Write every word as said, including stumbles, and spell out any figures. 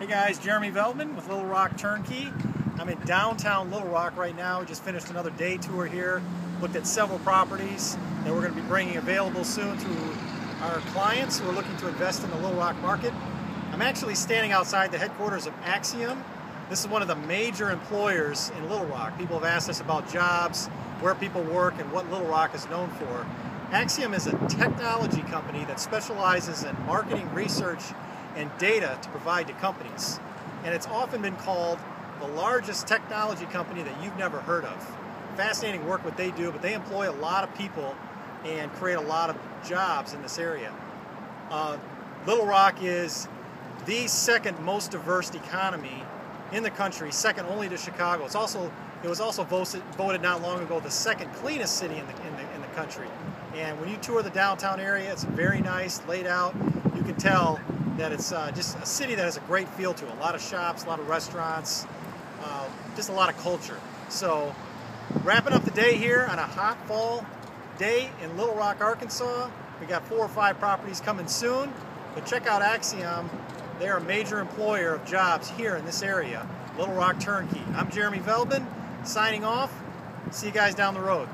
Hey guys, Jeremy Veldman with Little Rock Turnkey. I'm in downtown Little Rock right now. We just finished another day tour here. Looked at several properties that we're going to be bringing available soon to our clients who are looking to invest in the Little Rock market. I'm actually standing outside the headquarters of Acxiom. This is one of the major employers in Little Rock. People have asked us about jobs, where people work, and what Little Rock is known for. Acxiom is a technology company that specializes in marketing research and data to provide to companies. And it's often been called the largest technology company that you've never heard of. Fascinating work what they do, but they employ a lot of people and create a lot of jobs in this area. Uh, Little Rock is the second most diverse economy in the country, second only to Chicago. It's also, it was also voted not long ago the second cleanest city in the, in the, in the country. And when you tour the downtown area, it's very nice, laid out. You can tell that it's uh, just a city that has a great feel to it. A lot of shops, a lot of restaurants, uh, just a lot of culture. So wrapping up the day here on a hot fall day in Little Rock, Arkansas. We got four or five properties coming soon, but check out Acxiom. They're a major employer of jobs here in this area, Little Rock Turnkey. I'm Jeremy Veldman, signing off. See you guys down the road.